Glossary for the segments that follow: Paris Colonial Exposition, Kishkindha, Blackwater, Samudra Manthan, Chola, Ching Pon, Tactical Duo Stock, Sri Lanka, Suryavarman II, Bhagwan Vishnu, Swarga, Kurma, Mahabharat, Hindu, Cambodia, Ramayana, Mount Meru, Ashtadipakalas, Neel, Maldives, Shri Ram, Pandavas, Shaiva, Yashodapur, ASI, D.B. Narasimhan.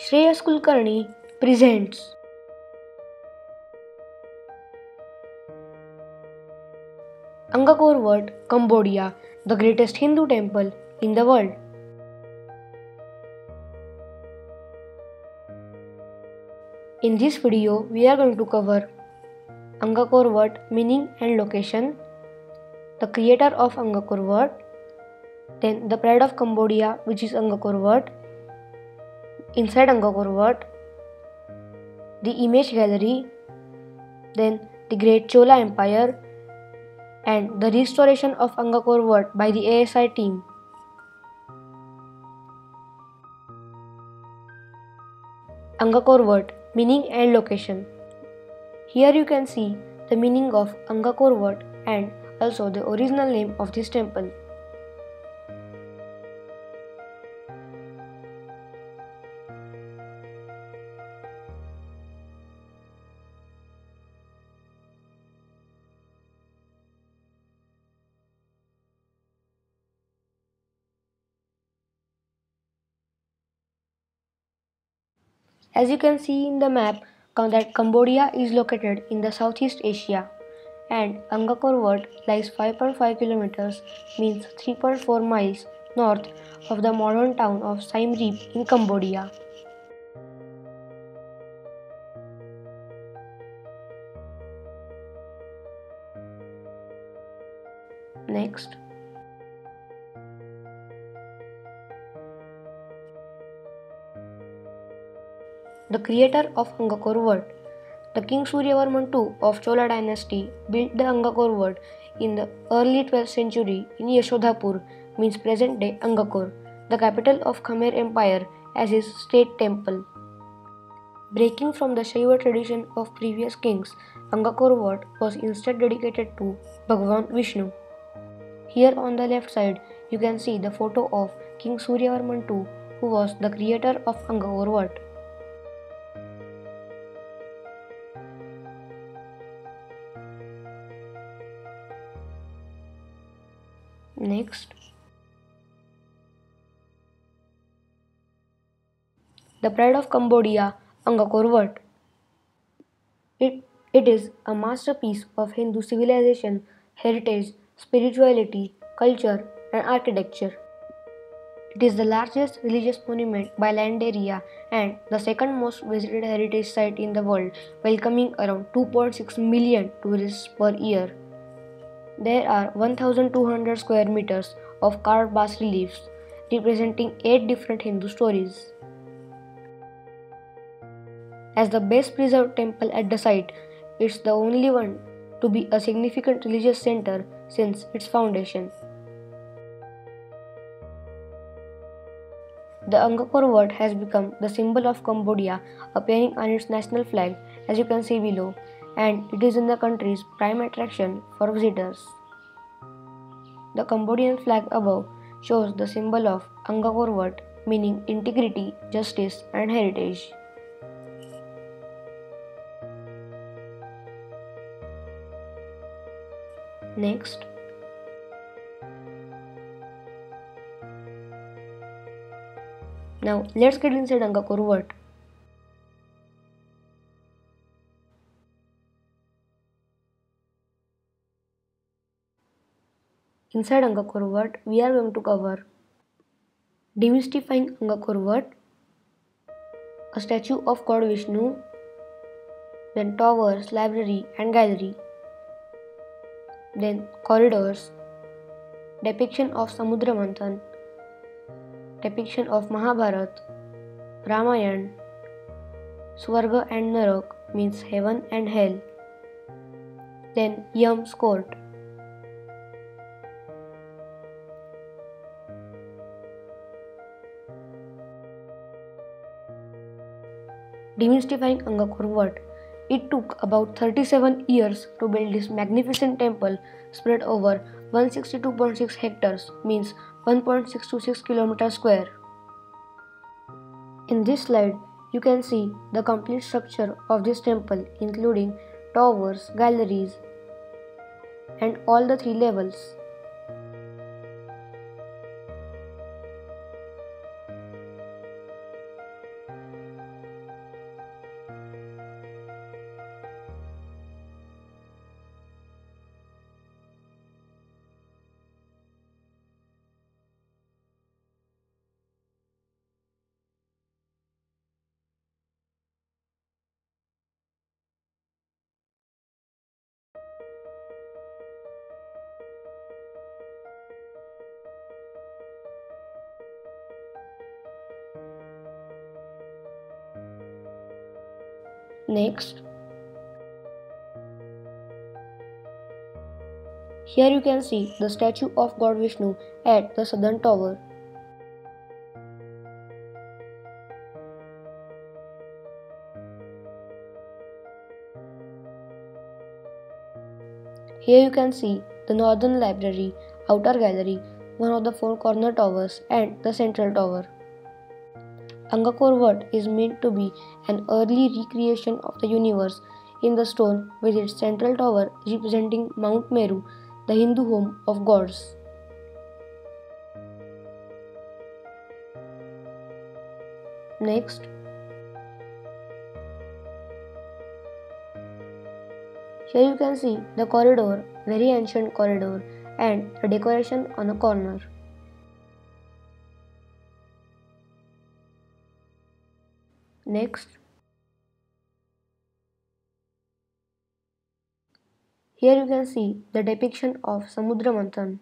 Shreyas Kulkarni presents. Angkor Wat, Cambodia, the greatest Hindu temple in the world. In this video, we are going to cover Angkor Wat meaning and location, the creator of Angkor Wat, then the pride of Cambodia, which is Angkor Wat, inside Angkor Wat, the image gallery, then the Great Chola Empire, and the restoration of Angkor Wat by the ASI team. Angkor Wat meaning and location. Here you can see the meaning of Angkor Wat and also the original name of this temple. As you can see in the map that Cambodia is located in the Southeast Asia and Angkor Wat lies 5.5 kilometers means 3.4 miles north of the modern town of Siem Reap in Cambodia. Next, the creator of Angkor Wat. The King Suryavarman II of Chola dynasty built the Angkor Wat in the early 12th century in Yashodapur, means present-day Angkor, the capital of Khmer Empire, as his state temple. Breaking from the Shaiva tradition of previous kings, Angkor Wat was instead dedicated to Bhagwan Vishnu. Here on the left side, you can see the photo of King Suryavarman II, who was the creator of Angkor Wat. Next, the pride of Cambodia, Angkor Wat. It is a masterpiece of Hindu civilization, heritage, spirituality, culture, and architecture. It is the largest religious monument by land area and the second most visited heritage site in the world, welcoming around 2.6 million tourists per year. There are 1,200 square meters of carved bas-reliefs representing 8 different Hindu stories. As the best preserved temple at the site, it's the only one to be a significant religious center since its foundation. The Angkor Wat has become the symbol of Cambodia, appearing on its national flag as you can see below, and it is in the country's prime attraction for visitors. The Cambodian flag above shows the symbol of Angkor Wat, meaning integrity, justice, and heritage. Next, now let's get inside Angkor Wat. Inside Angkor Wat, we are going to cover demystifying Angkor Wat, a statue of God Vishnu, then towers, library and gallery, then corridors, depiction of Samudra Manthan, depiction of Mahabharat, Ramayana, Swarga and Narak means heaven and hell, then Yam's court. Demystifying Angkor Wat. It took about 37 years to build this magnificent temple spread over 162.6 hectares means 1.626 km square. In this slide, you can see the complete structure of this temple including towers, galleries and all the 3 levels. Next. Here you can see the statue of God Vishnu at the southern tower. Here you can see the northern library, outer gallery, one of the four corner towers and the central tower. Angkor Wat is meant to be an early recreation of the universe in the stone with its central tower representing Mount Meru, the Hindu home of gods. Next. Here you can see the corridor, very ancient corridor, and a decoration on a corner. Next. Here you can see the depiction of Samudra Manthan.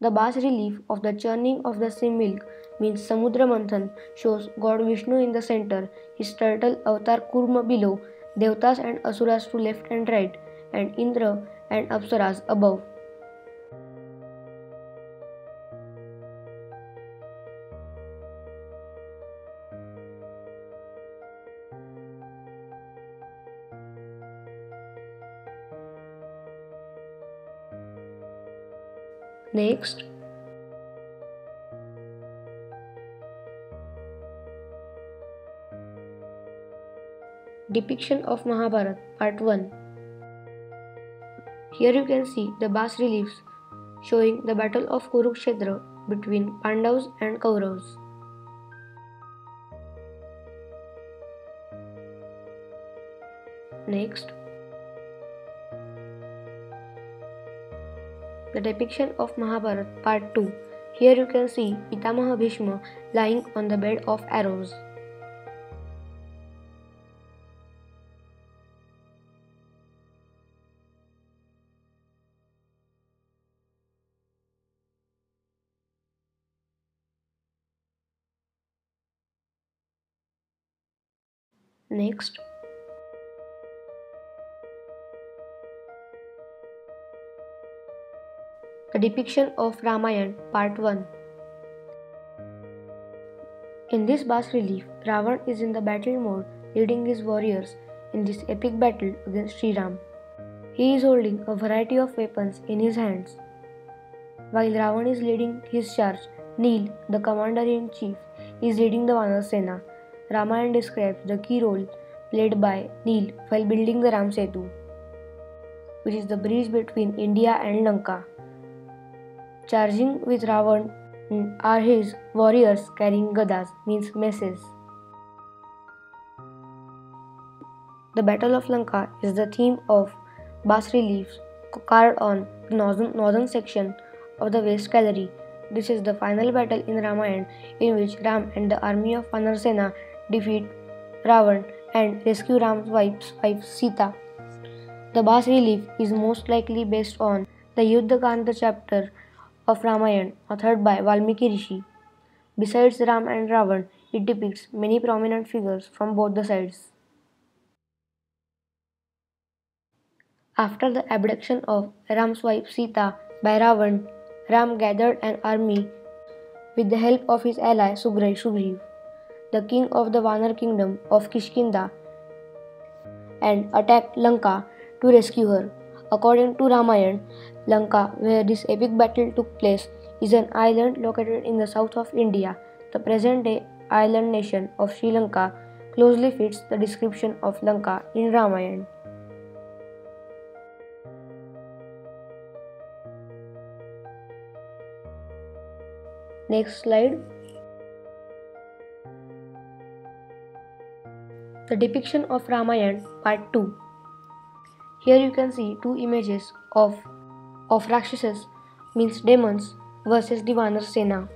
The bas-relief of the churning of the sea milk means Samudra Manthan shows God Vishnu in the center, his turtle avatar Kurma below, Devatas and Asuras to left and right, and Indra and Apsaras above. Next. Depiction of Mahabharat Part 1. Here you can see the bas-reliefs showing the battle of Kurukshetra between Pandavas and Kauravas. Next. The depiction of Mahabharat Part 2. Here you can see Pitamaha Bhishma lying on the bed of arrows. Next. The depiction of Ramayana Part 1. In this bas-relief, Ravan is in the battle mode leading his warriors in this epic battle against Shri Ram. He is holding a variety of weapons in his hands. While Ravan is leading his charge, Neel, the commander-in-chief, is leading the Vanar Sena. Ramayana describes the key role played by Neel while building the Ram Setu, which is the bridge between India and Lanka. Charging with Ravan are his warriors carrying gadas, means maces. The Battle of Lanka is the theme of bas-reliefs carved on the northern section of the West Gallery. This is the final battle in Ramayana in which Ram and the army of Vanar Sena defeat Ravan and rescue Ram's wife Sita. The bas-relief is most likely based on the Yudh Kanda chapter of Ramayana, authored by Valmiki Rishi. Besides Ram and Ravan, it depicts many prominent figures from both the sides. After the abduction of Ram's wife Sita by Ravan, Ram gathered an army with the help of his ally Sugriva, the king of the Vanar kingdom of Kishkindha, and attacked Lanka to rescue her. According to Ramayana, Lanka, where this epic battle took place, is an island located in the south of India. The present-day island nation of Sri Lanka closely fits the description of Lanka in Ramayana. Next slide. The depiction of Ramayana Part 2. Here you can see two images of Rakshasas, means demons, versus the Vanar Sena.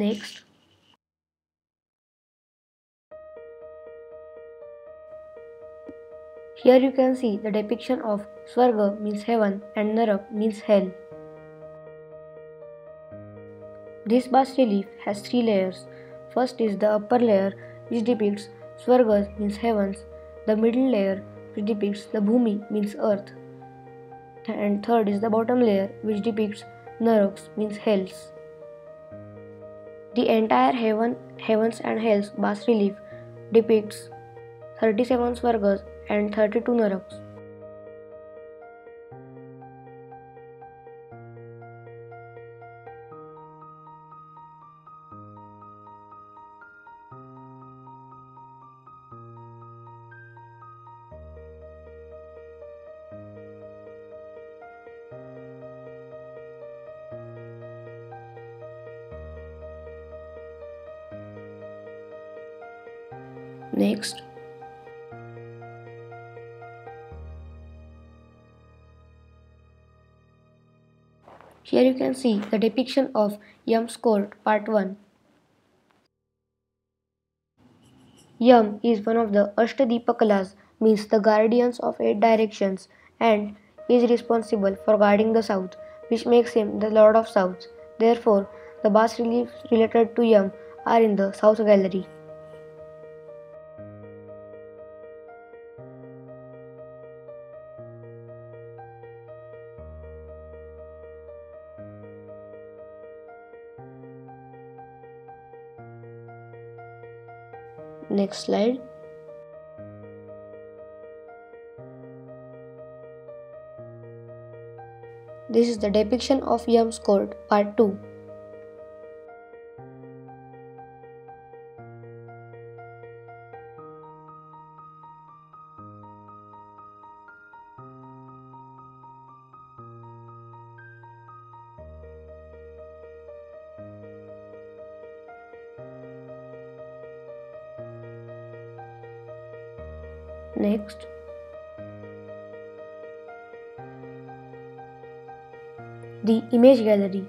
Next, here you can see the depiction of Swarga means heaven and Narak means hell. This bas relief has three layers. First is the upper layer which depicts Swarga means heavens, the middle layer which depicts the Bhumi means earth, and third is the bottom layer which depicts Naraks means hells. The entire heavens and hells bas relief depicts 37 Swargas and 32 Naraks. Next, here you can see the depiction of Yam's court part 1. Yam is one of the Ashtadipakalas, means the guardians of 8 directions, and is responsible for guarding the south, which makes him the Lord of South. Therefore, the bas reliefs related to Yam are in the South Gallery. Next slide. This is the depiction of Yam's court part 2. Next, the image gallery.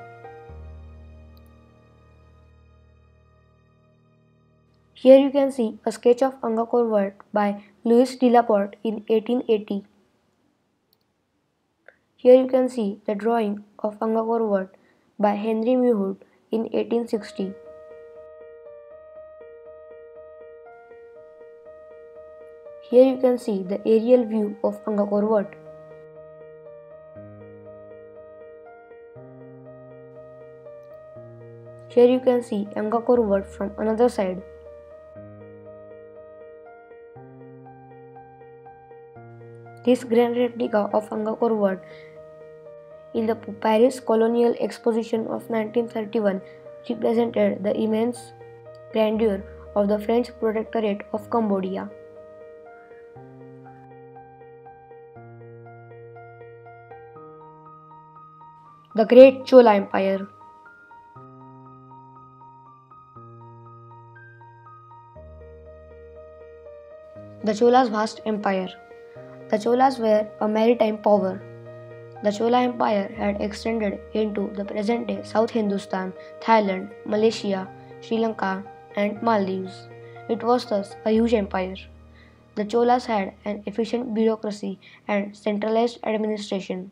Here you can see a sketch of Angkor Wat by Louis de Laporte in 1880. Here you can see the drawing of Angkor Wat by Henry Muirwood in 1860. Here you can see the aerial view of Angkor Wat. Here you can see Angkor Wat from another side. This grand replica of Angkor Wat in the Paris Colonial Exposition of 1931 represented the immense grandeur of the French Protectorate of Cambodia. The Great Chola Empire. The Chola's vast empire. The Cholas were a maritime power. The Chola Empire had extended into the present-day South Hindustan, Thailand, Malaysia, Sri Lanka, and Maldives. It was thus a huge empire. The Cholas had an efficient bureaucracy and centralized administration.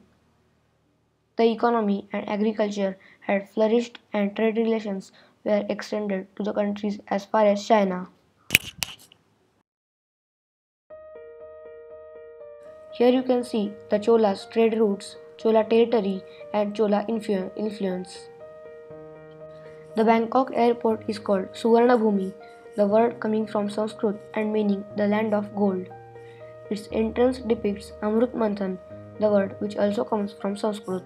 The economy and agriculture had flourished, and trade relations were extended to the countries as far as China. Here you can see the Chola's trade routes, Chola territory, and Chola influence. The Bangkok airport is called Suvarnabhumi, the word coming from Sanskrit and meaning the land of gold. Its entrance depicts Amrut Manthan, the word which also comes from Sanskrit.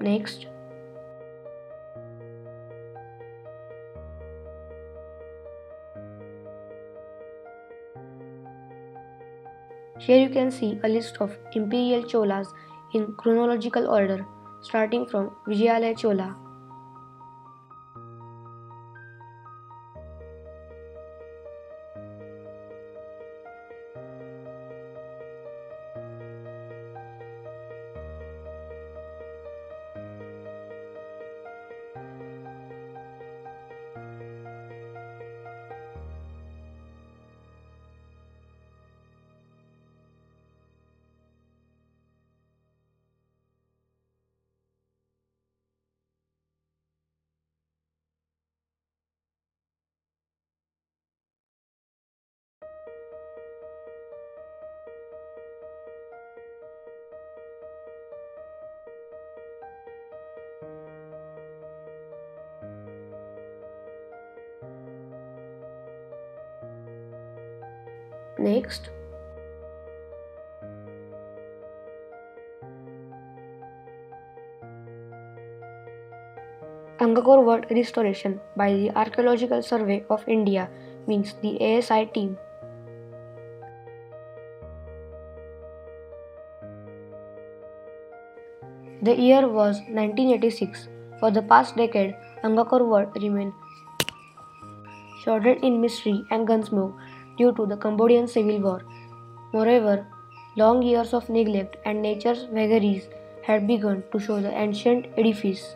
Next, here you can see a list of imperial Cholas in chronological order, starting from Vijayalaya Chola. Next, Angkor Wat restoration by the Archaeological Survey of India means the ASI team. The year was 1986. For the past decade, Angkor Wat remained shrouded in mystery and gunsmoke due to the Cambodian civil war. Moreover, long years of neglect and nature's vagaries had begun to show the ancient edifice.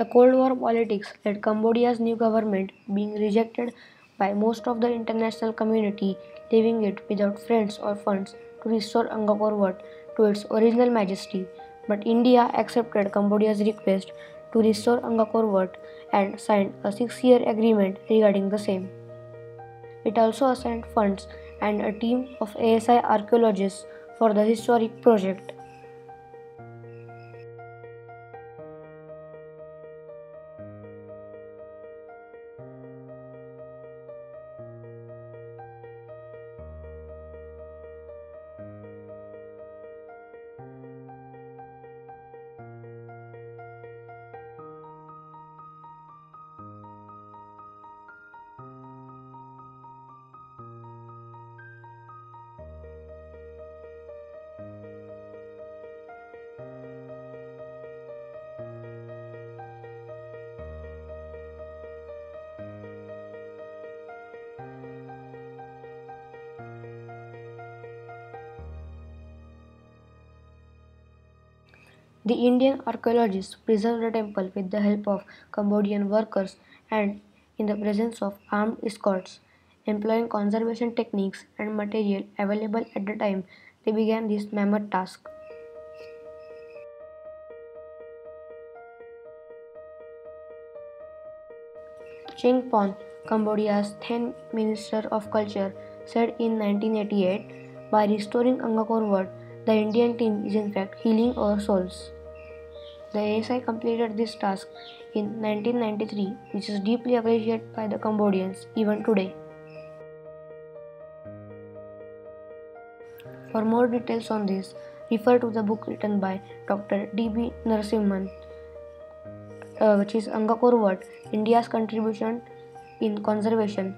The Cold War politics led Cambodia's new government being rejected by most of the international community, leaving it without friends or funds to restore Angkor Wat to its original majesty. But India accepted Cambodia's request to restore Angkor Wat and signed a 6-year agreement regarding the same. It also assigned funds and a team of ASI archaeologists for the historic project. The Indian archaeologists preserved the temple with the help of Cambodian workers and in the presence of armed escorts. Employing conservation techniques and material available at the time, they began this mammoth task. Ching Pon, Cambodia's 10th Minister of Culture, said in 1988, "By restoring Angkor Wat, the Indian team is in fact healing our souls." The ASI completed this task in 1993, which is deeply appreciated by the Cambodians even today. For more details on this, refer to the book written by Dr. D.B. Narasimhan, which is Angkor Wat, India's Contribution in Conservation,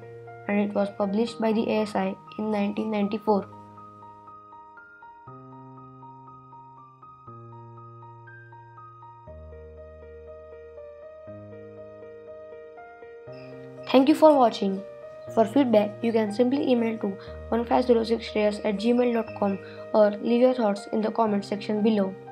and it was published by the ASI in 1994. Thank you for watching. For feedback, you can simply email to 1506shreyas@gmail.com or leave your thoughts in the comment section below.